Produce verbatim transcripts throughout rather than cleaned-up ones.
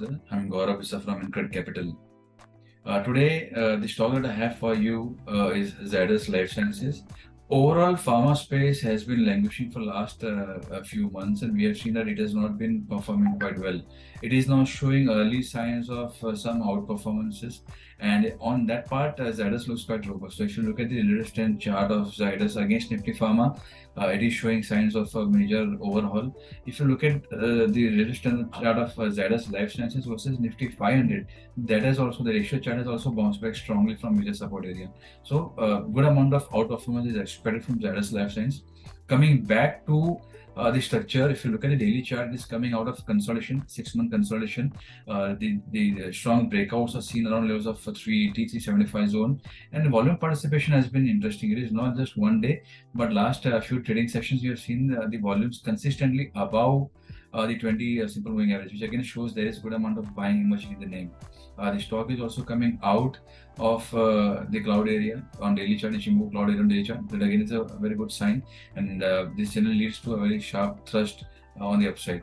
Namaskar. I'm Gaurav Bissa from InCred Capital. Uh, today, uh, the stock that I have for you uh, is Zydus Lifesciences. Overall, pharma space has been languishing for last uh, a few months, and we have seen that it has not been performing quite well. It is now showing early signs of uh, some outperformances, and on that part, uh, Zydus looks quite robust. So if you look at the relative strength chart of Zydus against Nifty Pharma, uh, it is showing signs of a major overhaul. If you look at uh, the relative strength chart of uh, Zydus Life Sciences versus Nifty five hundred, that is also, the ratio chart has also bounced back strongly from major support area. So a uh, good amount of outperformance is expected from Zydus Life Sciences. Coming back to Uh, the structure, if you look at the daily chart, is coming out of consolidation, six-month consolidation. Uh, the, the, the strong breakouts are seen around levels of three eighty, three seventy-five zone. And the volume participation has been interesting. It is not just one day, but last uh, few trading sessions, you have seen uh, the volumes consistently above uh, the twenty uh, simple moving average, which again shows there is good amount of buying emerging in the name. Uh, the stock is also coming out of uh, the cloud area on daily chart, Ichimoku cloud area on daily chart. That again is a very good sign, and uh, this generally leads to a very sharp thrust uh, on the upside.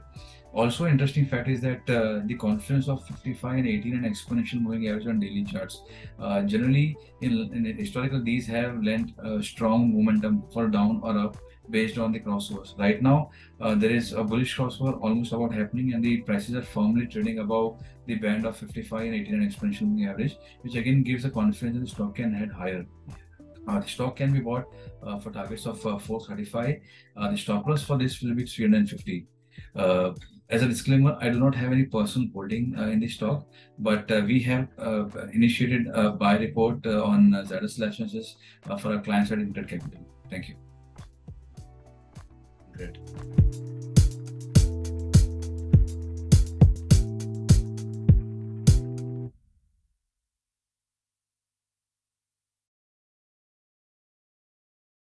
Also, interesting fact is that uh, the confluence of fifty-five and eighteen and exponential moving average on daily charts, uh, generally in, in historical, these have lent uh, strong momentum for down or up based on the crossovers. Right now, uh, there is a bullish crossover almost about happening, and the prices are firmly trading above the band of fifty-five and eighteen and exponential moving average, which again gives the confidence that the stock can head higher. Uh, the stock can be bought uh, for targets of uh, four thirty-five. Uh, the stop loss for this will be three fifty. Uh, As a disclaimer, I do not have any person holding uh, in this stock, but uh, we have uh, initiated a buy report uh, on uh, Zydus Lifesciences uh, for our clients at InCred Capital. Thank you. Great.